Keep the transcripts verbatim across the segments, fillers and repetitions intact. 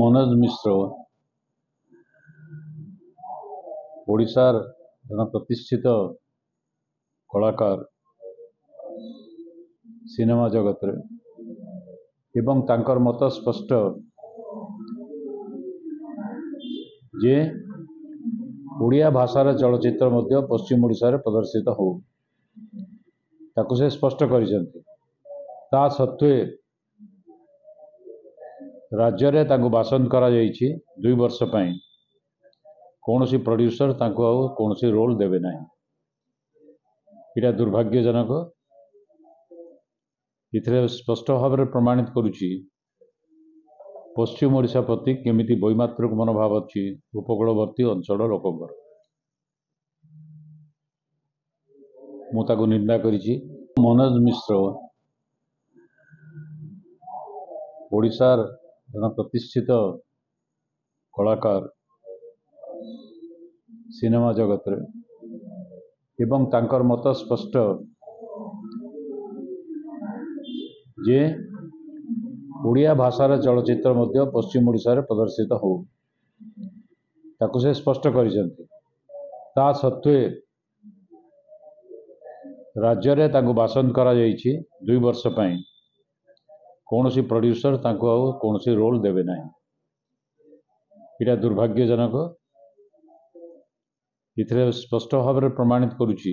मनोज मिश्र ओडिशार जन प्रतिष्ठित कलाकार सिनेमा जगत रे एवं तांकर मत स्पष्ट जे ओडिया भाषार चलचित्र मध्य पश्चिम ओडिशा रे प्रदर्शित हो ताकू से स्पष्ट करिसेंती ता सत्वे राज्य रे तांको बासन करा जायछि दुई वर्ष पई कोनोसी प्रोड्यूसर तांको आउ कोनोसी रोल देबे नाही इटा दुर्भाग्यजनक इथरे स्पष्ट भाव प्रमाणित करुछि पश्चिम ओडिशा प्रति केमिति वैमात्रिक मनोभाव अछि उपकूलवर्ती अंचल लोकंकर मु ताको निंदा करिछि। मनोज मिश्र ओडिशार जन प्रतिष्ठित कलाकार सिनेमा जगत रे एवं तांकर मत स्पष्ट जे ओडिया भाषार चलचित्र मध्य पश्चिम ओडिशा रे प्रदर्शित हो ताकू से स्पष्ट करिसेंती ता सत्वे राज्य रे तांको बासन करा जायछि दुई वर्ष पई कोनोसी प्रोड्यूसर तांको आउ कोनोसी रोल देबे नाही इटा दुर्भाग्यजनक इथरे स्पष्ट भाव प्रमाणित करुछि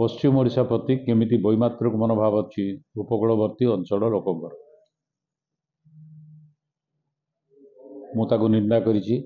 पश्चिम ओडिशा प्रति केमिति वैमात्रिक मनोभाव अछि उपकूलवर्ती अंचल लोकंकर मु ताको निंदा करिछि।